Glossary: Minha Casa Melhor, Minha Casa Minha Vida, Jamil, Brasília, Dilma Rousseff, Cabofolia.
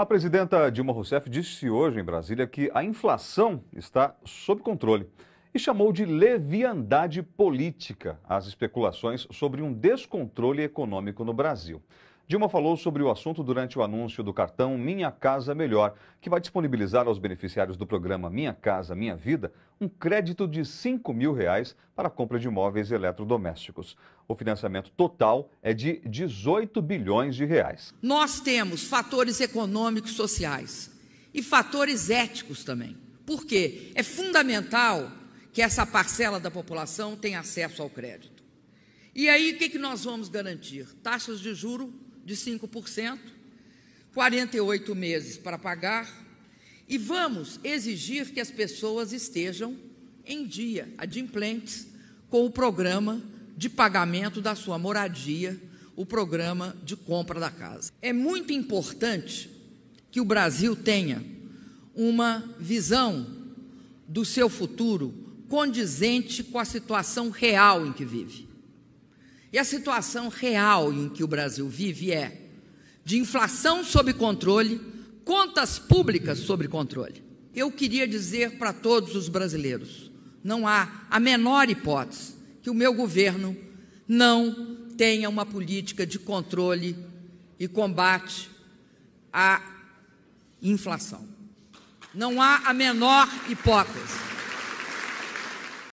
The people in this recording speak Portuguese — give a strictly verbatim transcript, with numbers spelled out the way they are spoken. A presidenta Dilma Rousseff disse hoje em Brasília que a inflação está sob controle e chamou de leviandade política as especulações sobre um descontrole econômico no Brasil. Dilma falou sobre o assunto durante o anúncio do cartão Minha Casa Melhor, que vai disponibilizar aos beneficiários do programa Minha Casa Minha Vida um crédito de cinco mil reais para a compra de imóveis eletrodomésticos. O financiamento total é de dezoito bilhões de reais. Nós temos fatores econômicos, sociais e fatores éticos também. Por quê? É fundamental que essa parcela da população tenha acesso ao crédito. E aí, o que, que nós vamos garantir? Taxas de juros de cinco por cento, quarenta e oito meses para pagar, e vamos exigir que as pessoas estejam em dia, adimplentes, com o programa de pagamento da sua moradia, o programa de compra da casa. É muito importante que o Brasil tenha uma visão do seu futuro condizente com a situação real em que vive. E a situação real em que o Brasil vive é de inflação sob controle, contas públicas sob controle. Eu queria dizer para todos os brasileiros, não há a menor hipótese que o meu governo não tenha uma política de controle e combate à inflação. Não há a menor hipótese.